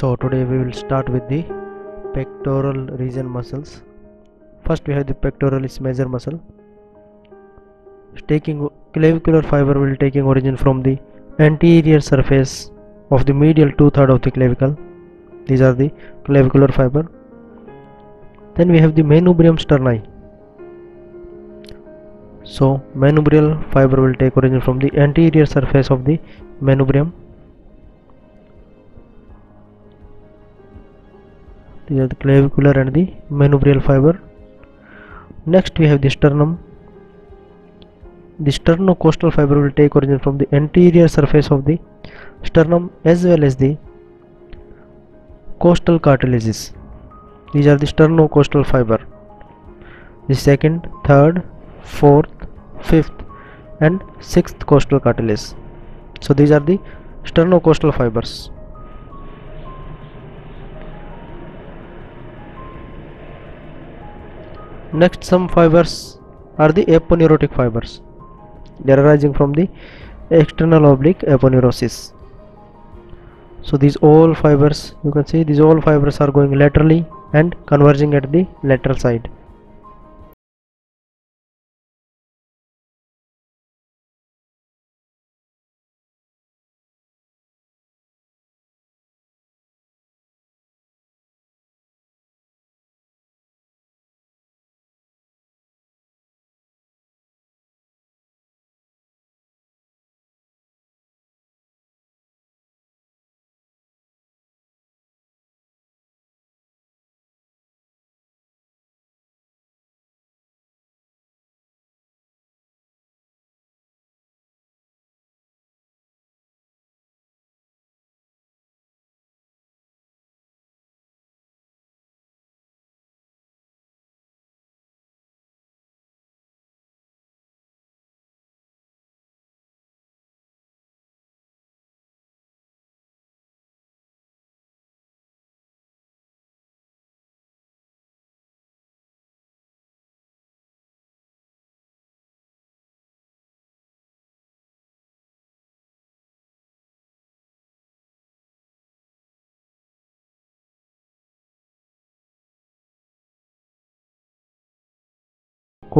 So today we will start with the pectoral region muscles. First we have the pectoralis major muscle. Taking clavicular fiber will taking origin from the anterior surface of the medial two-thirds of the clavicle. These are the clavicular fiber. Then we have the manubrium sterni. So manubrial fiber will take origin from the anterior surface of the manubrium. These are the clavicular and the manubrial fiber. Next we have the sternum. The sternocostal fiber will take origin from the anterior surface of the sternum as well as the costal cartilages. These are the sternocostal fiber. The second, third, fourth, fifth and sixth costal cartilage. So these are the sternocostal fibers. Next, some fibers are the aponeurotic fibers. They are arising from the external oblique aponeurosis. So these all fibers, you can see these all fibers are going laterally and converging at the lateral side.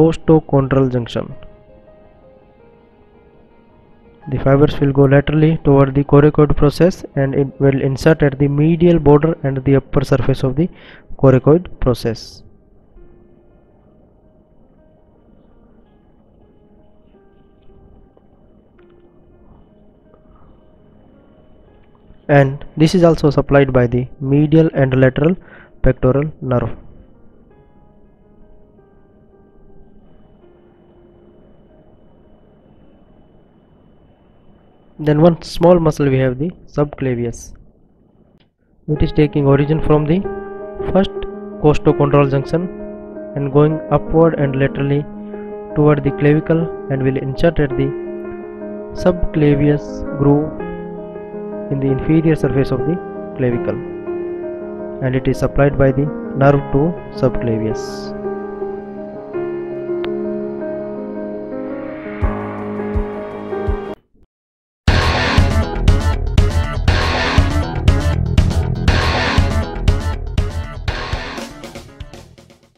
Costochondral junction. The fibers will go laterally toward the coracoid process and it will insert at the medial border and the upper surface of the coracoid process. And this is also supplied by the medial and lateral pectoral nerve. Then one small muscle we have, the subclavius. It is taking origin from the first costochondral junction and going upward and laterally toward the clavicle and will insert at the subclavius groove in the inferior surface of the clavicle, and it is supplied by the nerve to subclavius.